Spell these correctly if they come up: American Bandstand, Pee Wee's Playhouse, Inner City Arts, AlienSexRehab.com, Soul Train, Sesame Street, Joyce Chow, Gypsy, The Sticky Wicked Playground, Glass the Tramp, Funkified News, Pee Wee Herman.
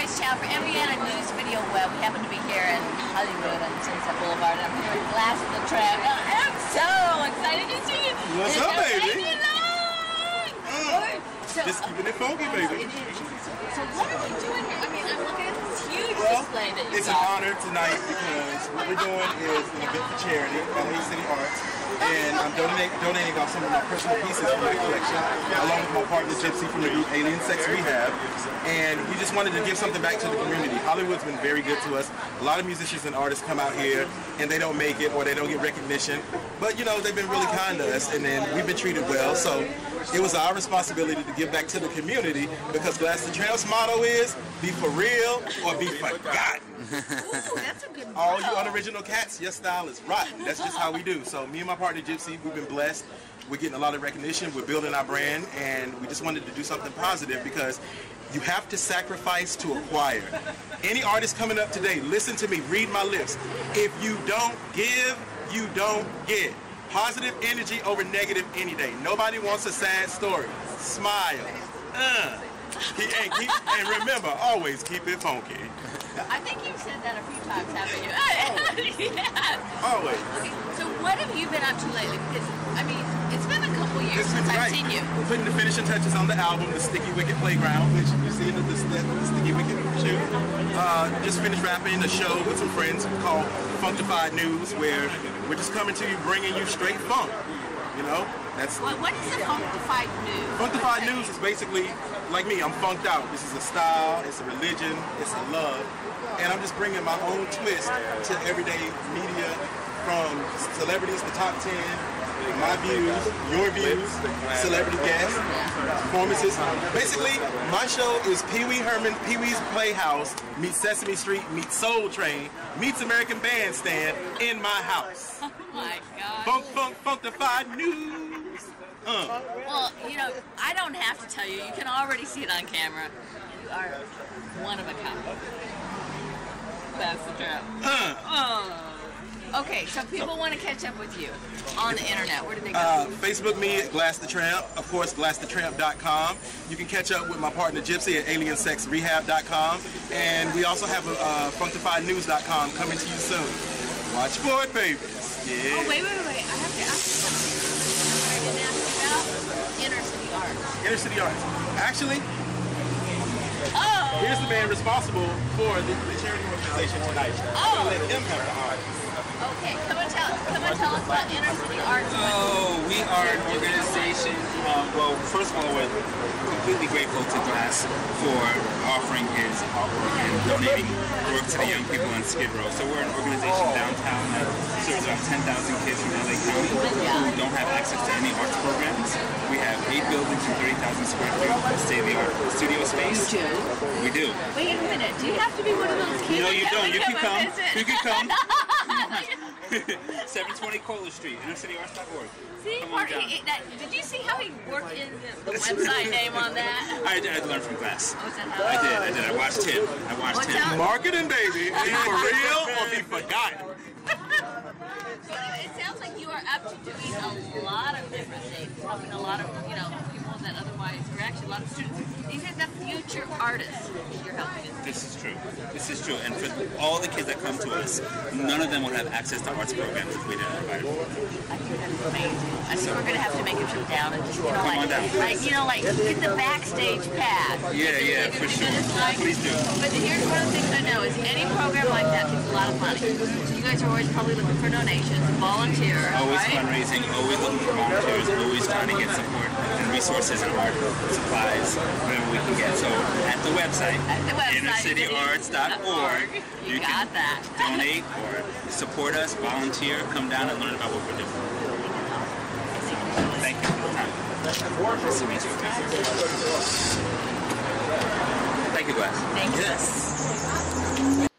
Joyce Chow for Indiana News Video Web. We happen to be here in Hollywood on Sunset Boulevard. I'm here with Glass the Tramp. I'm so excited to see you. What's up, baby? So, just keeping it funky, baby. So what are we doing here? I mean, I'm looking at this huge display that you It's got. An honor tonight because what we're doing is an event for charity, Inner City Arts, and I'm donating off some of my personal pieces from my collection, along with my partner Gypsy from the group Alien Sex Rehab, and we just wanted to give something back to the community. Hollywood's been very good to us. A lot of musicians and artists come out here and they don't make it or they don't get recognition, but you know, they've been really kind to us, and then we've been treated well, so it was our responsibility to give back to the community because Glass the Tramp's motto is, be for real or be forgotten. Ooh, that's a good motto. All you unoriginal cats, your style is rotten. That's just how we do. So me and my partner Gypsy, we've been blessed. We're getting a lot of recognition. We're building our brand, and we just wanted to do something positive because you have to sacrifice to acquire. Any artist coming up today, listen to me, read my lips. If you don't give, you don't get. Positive energy over negative any day. Nobody wants a sad story. Smile. And remember, always keep it funky. I think you've said that a few times, haven't you? Always. Yeah. Always. Okay, so what have you been up to lately? Because, I mean, it's been a couple years since I've seen you. We're putting the finishing touches on the album, The Sticky Wicked Playground, which you see in the Sticky Wicked shoot. Just finished rapping a show with some friends called Funkified News, where we're just coming to you, bringing you straight funk. You know? What is the Funkified News? Funkified News is basically, like me, I'm funked out. This is a style, it's a religion, it's a love. And I'm just bringing my own twist to everyday media, from celebrities, the top 10, my views, your views, celebrity guests, performances. Basically, my show is Pee Wee Herman, Pee Wee's Playhouse, meets Sesame Street, meets Soul Train, meets American Bandstand in my house. Oh my God. Funkified News. Well, you know, I don't have to tell you. You can already see it on camera. You are one of a kind. That's the trap. Okay, so people want to catch up with you on the internet. Where do they go? Facebook me at Glass the Tramp. Of course, GlassTheTramp.com. You can catch up with my partner Gypsy at AlienSexRehab.com. And we also have a FunkifiedNews.com coming to you soon. Watch for it, babies. Yeah. Oh, wait. I have to ask you something. Inner City Arts. Inner City Arts. Actually, here's the man responsible for the charity organization tonight. Oh, let him have the art. Okay, come and tell us about Inner City Arts. Oh, we are an organization. Well, first of all, we're completely grateful to Glass for offering his artwork and donating work to the young people in Skid Row. So we're an organization downtown that serves about 10,000 kids from LA County who don't have access to any arts programs. We have 8 buildings and 30,000 square feet of state-of-the-art studio space. You do? We do. Wait a minute. Do you have to be one of those kids? No, you don't. You can come. You can come. 720 Kohler Street, InnerCityArts.org. See, did you see how he worked in the website name on that? I learned from Glass. Oh, I did. I watched What's him. Out? Marketing, baby. Are you for real or be forgotten? So it sounds like you are up to doing a lot of different things, helping a lot of people that otherwise, or actually a lot of students. These are the future artists you're helping. This is true. This is true. And for all the kids that come to us, none of them will have access to arts programs if we didn't provide them. I think that's amazing. I think we're gonna have to make them come down and just like get the backstage pass. Yeah, for sure. Please do. But here's one of the things I know is any program like that takes a lot of money. You guys are always probably looking for donations, volunteers. Always fundraising, always looking for volunteers, always trying to get support and resources and art supplies, whatever we can get. So at the website, InnerCityArts.org, you can donate or support us, volunteer, come down and learn about what we're doing. Thank you for the time. Nice to meet you. Thank you, Glass. Thank you. Yes.